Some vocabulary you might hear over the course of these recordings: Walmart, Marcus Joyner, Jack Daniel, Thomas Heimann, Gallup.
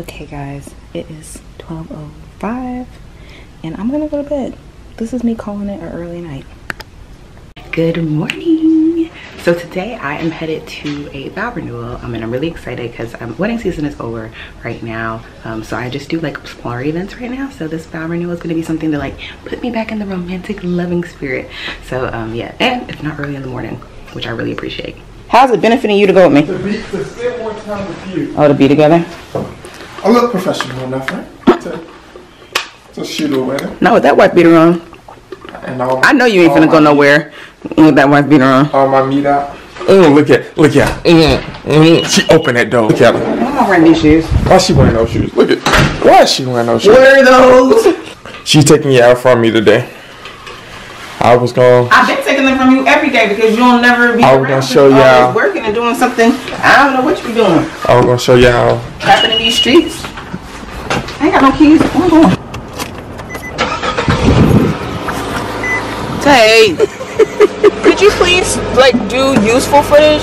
Okay guys, it is 12:05 and I'm gonna go to bed. This is me calling it an early night. Good morning. So today I am headed to a vow renewal and I'm really excited because wedding season is over right now. So I just do like smaller events right now. So this vow renewal is going to be something to like put me back in the romantic loving spirit. So yeah, and it's not early in the morning, which I really appreciate. How's it benefiting you to go with me? To spend more time with you. Oh, to be together? I look professional enough, right? To shoot a wedding. Not with that wife beater on. And I know you ain't finna go nowhere with that wife beater on. All my meat out. Oh, look at. She opened that door. Look at her. I'm not wearing these shoes. Why she wearing those shoes? Look at. Why is she wearing those shoes? Wear those. She's taking you out from me today. I was going. I've been taking them from you every day because you'll never be. I was gonna show y'all working and doing something. I don't know what you're doing. I was gonna show y'all. Trapping in these streets. I ain't got no keys. Where I'm going. Hey, could you please like do useful footage?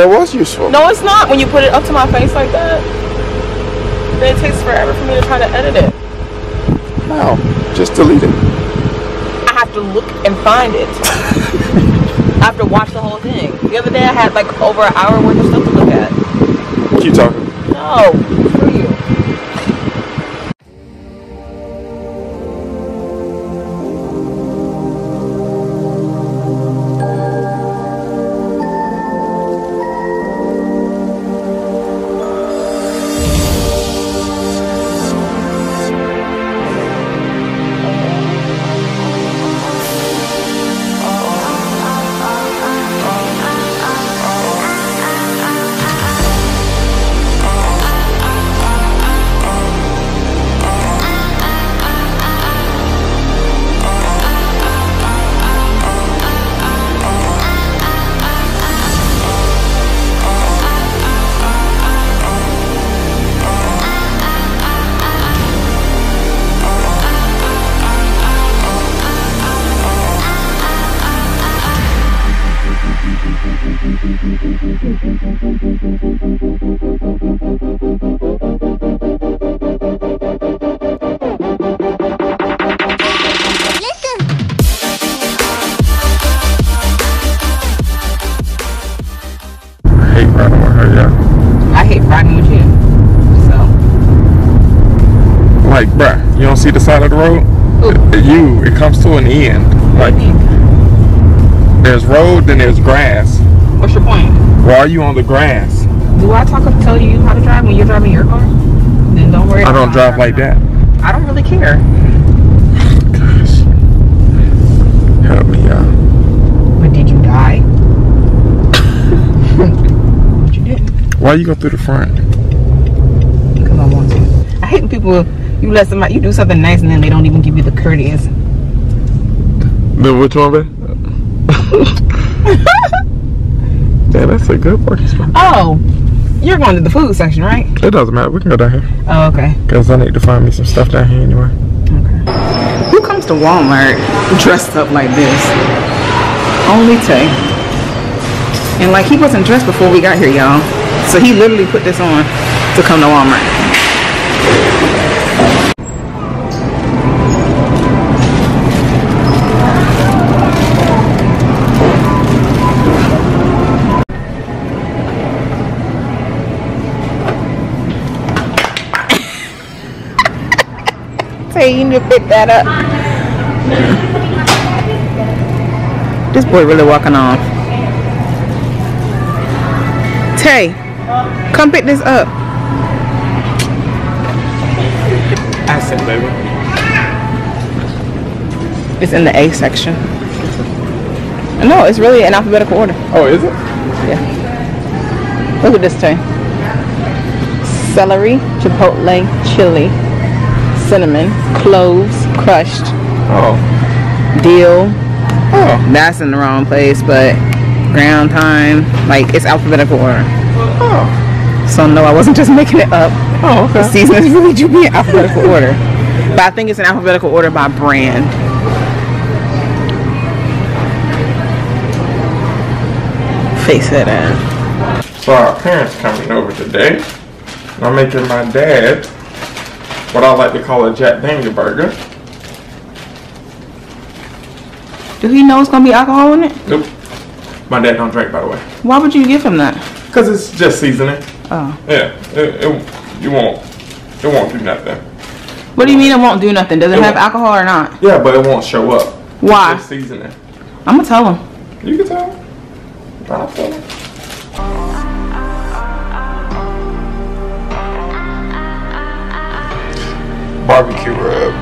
That was useful. No, it's not. When you put it up to my face like that, then it takes forever for me to try to edit it. How? Just delete it. I have to look and find it. I have to watch the whole thing. The other day I had like over an hour worth of stuff to look at. What you talking? No, for you. Like, bruh, you don't see the side of the road? It comes to an end. Like, there's road, then there's grass. What's your point? Why are you on the grass? Do I tell you how to drive when you're driving your car? Then don't worry. I don't drive like that. I don't really care. Gosh. Help me out. But did you die? But you didn't. Why you go through the front? Because I want to. I hate when people... You let somebody, you do something nice and then they don't even give you the courteous. Then which one, babe? Yeah, that's a good parking spot. Oh, you're going to the food section, right? It doesn't matter. We can go down here. Oh, okay. Because I need to find me some stuff down here anyway. Okay. Who comes to Walmart dressed up like this? Only Tay. And like, he wasn't dressed before we got here, y'all. So he literally put this on to come to Walmart. You need to pick that up. This boy really walking off. Tay, come pick this up. I said, baby. It's in the A section. No, it's really in alphabetical order. Oh, is it? Yeah. Look at this, Tay. Celery, chipotle, chili, cinnamon, cloves, crushed. Oh. Dill. Oh. That's in the wrong place, but ground thyme. Like, it's alphabetical order. Oh. So no, I wasn't just making it up. Oh, okay. The season is really do be in alphabetical order. But I think it's in alphabetical order by brand. Face that ass. So our parents coming over today. I'm making my dad what I like to call a Jack Daniel burger. Do he know it's gonna be alcohol in it? Nope. My dad don't drink, by the way. Why would you give him that? Cause it's just seasoning. Oh. Yeah. It won't do nothing. What do you mean it won't do nothing? Does it have alcohol or not? Yeah, but it won't show up. Why? It's just seasoning. I'm gonna tell him. You can tell him. I'll tell him. Barbecue rub.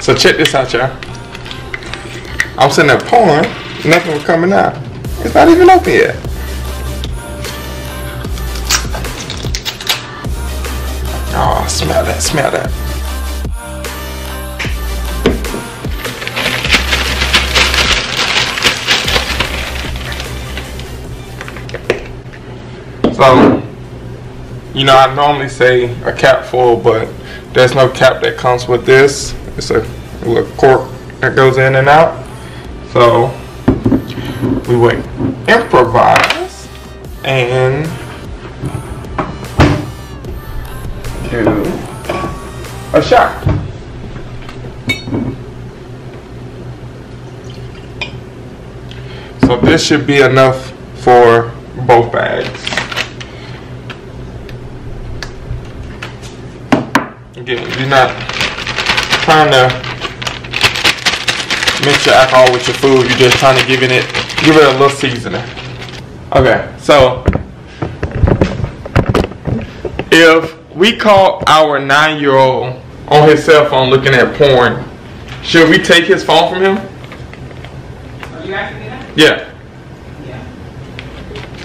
So check this out, y'all. I was in that pouring, nothing was coming out. It's not even open yet. Oh, smell that, smell that. So, you know, I normally say a cap full, but there's no cap that comes with this. It's a little cork that goes in and out. So, we would improvise and do a shot. So this should be enough for both bags. Again, you're not trying to mix your alcohol with your food. You're just trying to give it a little seasoning. Okay, so if we caught our 9-year-old on his cell phone looking at porn, should we take his phone from him? Are you asking me that? Yeah. Yeah.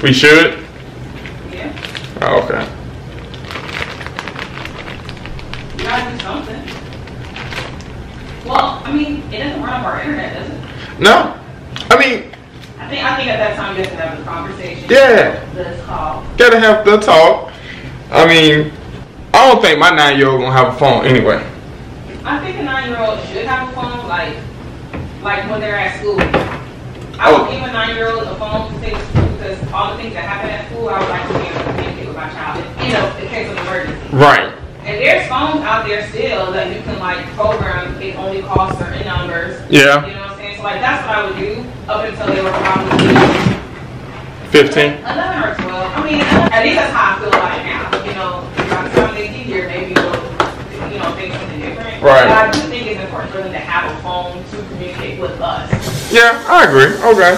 We should? Yeah. Oh, okay. Something. Well, I mean, it doesn't run up our internet, does it? No. I mean, I think at that time you have to have the conversation. Yeah. The talk. Gotta have the talk. I mean, I don't think my 9-year-old gonna have a phone anyway. I think a 9-year-old should have a phone, like when they're at school. I would give a 9-year-old a phone to take to school because all the things that happen at school, I would like to be able to communicate with my child, you know, in case of emergency. Right. And there's phones out there still that you can like program it only calls certain numbers. Yeah. You know what I'm saying? So like that's what I would do up until they were probably 15. 11 or 12. I mean, at least that's how I feel like now. You know, by the time they get here, maybe we'll, you know, think something different. Right. But I do think it's important for them to have a phone to communicate with us. Yeah, I agree. Okay.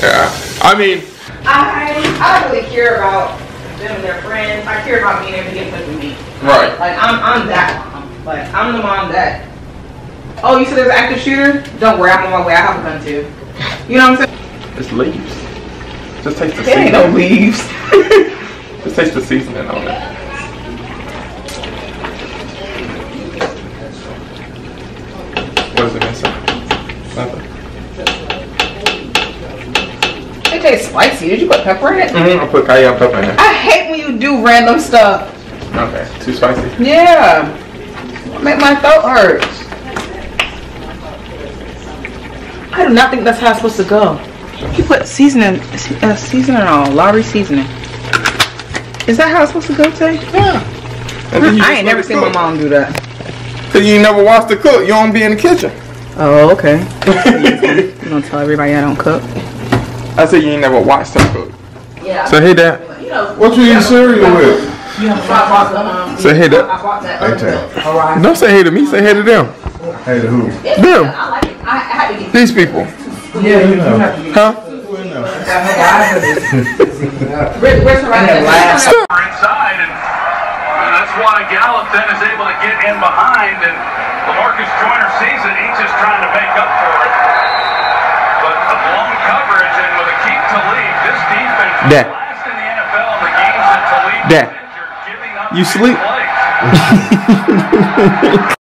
Yeah. I mean, I really care about them and their friends. I care about being able to get with me. Right. Like I'm that mom. Like I'm the mom that, oh, you said there's an active shooter? Don't worry, I'm on my way. I have a gun too. You know what I'm saying? It's leaves. Just taste the seasoning. It ain't no leaves. Just taste the seasoning on it. What is it inside? Nothing. It tastes spicy. Did you put pepper in it? Mm-hmm. I put cayenne pepper in it. I hate do random stuff. Okay, too spicy? Yeah. Make my throat hurt. I do not think that's how it's supposed to go. You put seasoning, on, Lowry seasoning. Is that how it's supposed to go, Tay? Yeah. I ain't never seen my mom do that. Cause you never watched her cook. You don't be in the kitchen. Oh, okay. You don't tell everybody I don't cook. I said you ain't never watched her cook. Yeah. So hey, Dad. What you eat cereal with? Say hey to. Okay. Don't say hey to me. Say hey to them. Hey to who? Them. These people. Yeah, you know. Huh? Side, and that's why Gallup then is able to get in behind, and Marcus Joyner sees it. He's just trying to make up for it. But the blown coverage and with a keep to lead, this defense. Dad, you sleep?